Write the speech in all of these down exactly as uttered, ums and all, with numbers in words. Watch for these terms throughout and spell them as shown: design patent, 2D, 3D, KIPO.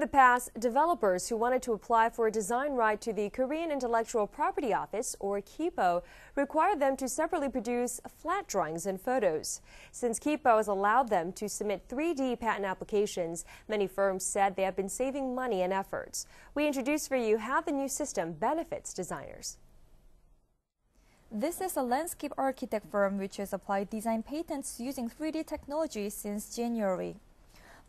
In the past, developers who wanted to apply for a design right to the Korean Intellectual Property Office, or KIPO, required them to separately produce flat drawings and photos. Since KIPO has allowed them to submit three D patent applications, many firms said they have been saving money and efforts. We introduce for you how the new system benefits designers. This is a landscape architect firm which has applied design patents using three D technology since January.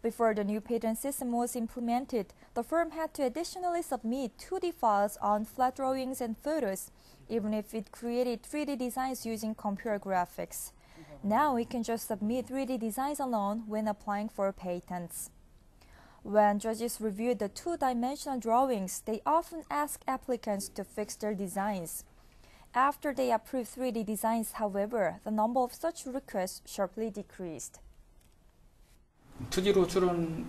Before the new patent system was implemented, the firm had to additionally submit two D files on flat drawings and photos, even if it created three D designs using computer graphics. Now it can just submit three D designs alone when applying for patents. When judges reviewed the two-dimensional drawings, they often ask applicants to fix their designs. After they approved three D designs, however, the number of such requests sharply decreased. When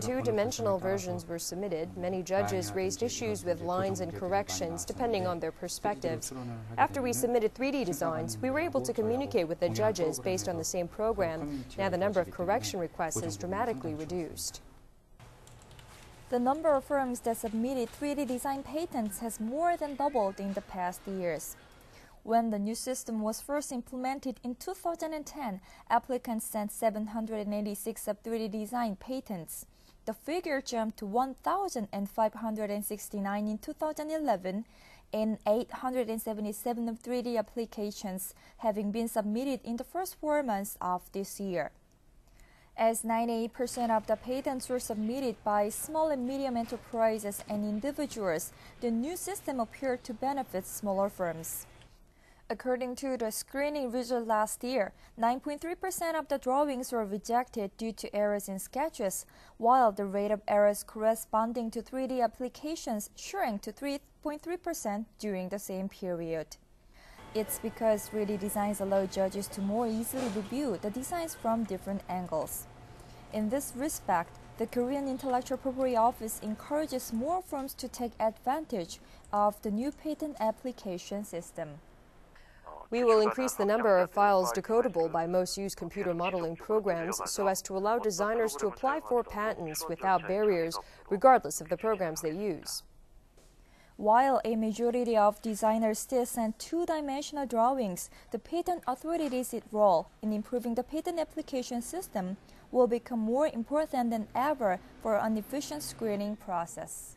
two-dimensional versions were submitted, many judges raised issues with lines and corrections depending on their perspectives. After we submitted three D designs, we were able to communicate with the judges based on the same program. Now the number of correction requests is dramatically reduced. The number of firms that submitted three D design patents has more than doubled in the past years. When the new system was first implemented in two thousand ten, applicants sent seven hundred eighty-six of three D design patents. The figure jumped to one thousand five hundred sixty-nine in two thousand eleven, and eight hundred seventy-seven of three D applications having been submitted in the first four months of this year. As ninety-eight percent of the patents were submitted by small and medium enterprises and individuals, the new system appeared to benefit smaller firms. According to the screening result last year, nine point three percent of the drawings were rejected due to errors in sketches, while the rate of errors corresponding to three D applications shrank to three point three percent during the same period. It's because three D designs allow judges to more easily review the designs from different angles. In this respect, the Korean Intellectual Property Office encourages more firms to take advantage of the new patent application system. We will increase the number of files decodable by most used computer modeling programs so as to allow designers to apply for patents without barriers, regardless of the programs they use. While a majority of designers still send two-dimensional drawings, the patent authority's role in improving the patent application system will become more important than ever for an efficient screening process.